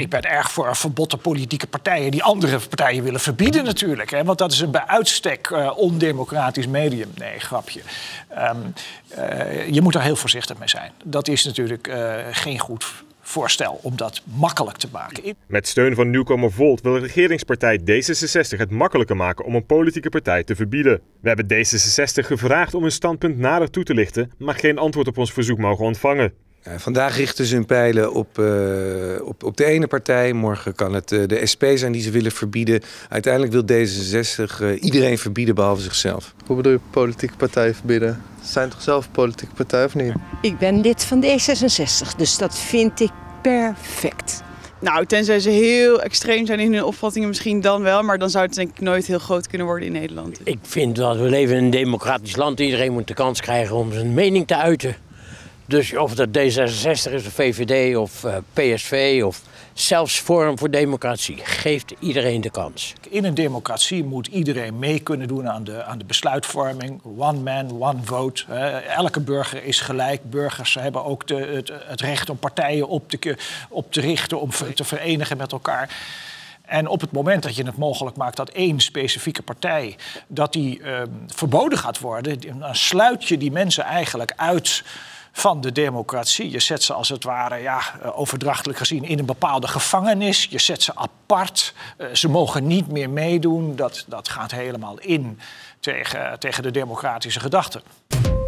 ik ben erg voor een verbod op politieke partijen die andere partijen willen verbieden natuurlijk. Hè? Want dat is een bij uitstek ondemocratisch medium. Nee, grapje. Je moet daar heel voorzichtig mee zijn. Dat is natuurlijk geen goed voorstel om dat makkelijk te maken. Met steun van nieuwkomer Volt wil de regeringspartij D66 het makkelijker maken om een politieke partij te verbieden. We hebben D66 gevraagd om hun standpunt nader toe te lichten, maar geen antwoord op ons verzoek mogen ontvangen. Vandaag richten ze hun pijlen op de ene partij. Morgen kan het de SP zijn die ze willen verbieden. Uiteindelijk wil D66 iedereen verbieden behalve zichzelf. Hoe bedoel je politieke partijen verbieden? Ze zijn toch zelf politieke partij of niet? Ik ben lid van D66, dus dat vind ik perfect. Nou, tenzij ze heel extreem zijn in hun opvattingen misschien dan wel. Maar dan zou het denk ik nooit heel groot kunnen worden in Nederland. Ik vind dat we leven in een democratisch land. Iedereen moet de kans krijgen om zijn mening te uiten. Dus of dat D66 is, of VVD, of PSV, of zelfs Forum voor Democratie, geeft iedereen de kans. In een democratie moet iedereen mee kunnen doen aan de besluitvorming. One man, one vote. Elke burger is gelijk. Burgers hebben ook het recht om partijen op te richten, om te verenigen met elkaar. En op het moment dat je het mogelijk maakt dat één specifieke partij dat die verboden gaat worden, dan sluit je die mensen eigenlijk uit van de democratie. Je zet ze als het ware, ja, overdrachtelijk gezien, in een bepaalde gevangenis. Je zet ze apart. Ze mogen niet meer meedoen. Dat gaat helemaal in tegen de democratische gedachten.